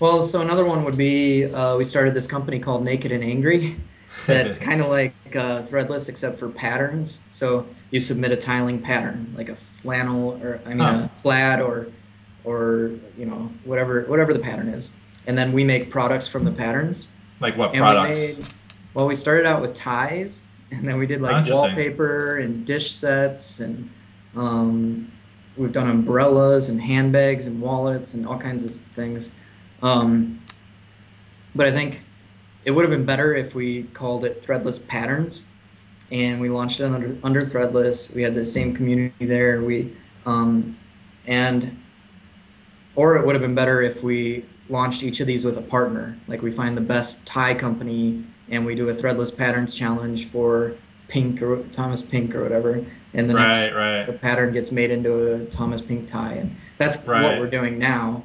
Well, so another one would be we started this company called Naked and Angry. That's kind of like Threadless except for patterns. So you submit a tiling pattern, like a flannel, or I mean a plaid, or you know whatever the pattern is, and then we make products from the patterns. Like what products? Well, we started out with ties, and then we did like wallpaper and dish sets, and we've done umbrellas and handbags and wallets and all kinds of things. But I think it would have been better if we called it Threadless Patterns, and we launched it under Threadless. We had the same community there. We or it would have been better if we launched each of these with a partner. Like we find the best tie company and we do a Threadless Patterns challenge for Pink or Thomas Pink or whatever, and the next pattern gets made into a Thomas Pink tie, and that's what we're doing now.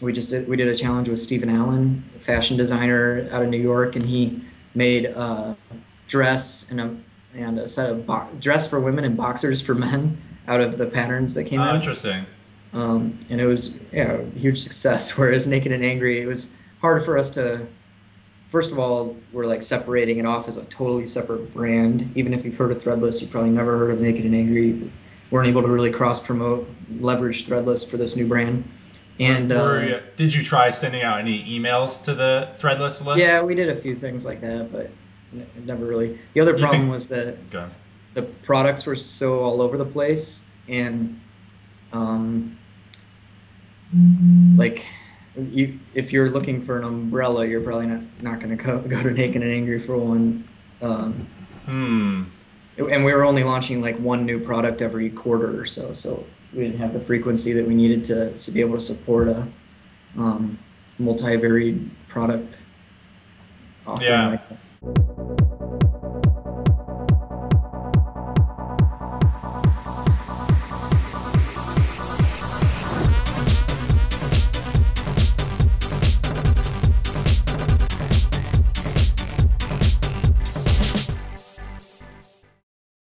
We did a challenge with Stephen Allen, a fashion designer out of New York, and he made a dress and a set of dress for women and boxers for men out of the patterns that came out. Interesting. And it was a huge success. Whereas Naked and Angry, it was hard for us to. First of all, we're like separating it off as a totally separate brand. Even if you've heard of Threadless, you probably never heard of Naked and Angry. We weren't able to really cross promote, leverage Threadless for this new brand. And did you try sending out any emails to the Threadless list? Yeah, we did a few things like that, but never really. The other problem was that the products were so all over the place, and like if you're looking for an umbrella, you're probably not going to go to Naked and Angry for one. And we were only launching like one new product every quarter or so, so we didn't have the frequency that we needed to be able to support a multi-varied product offering like that.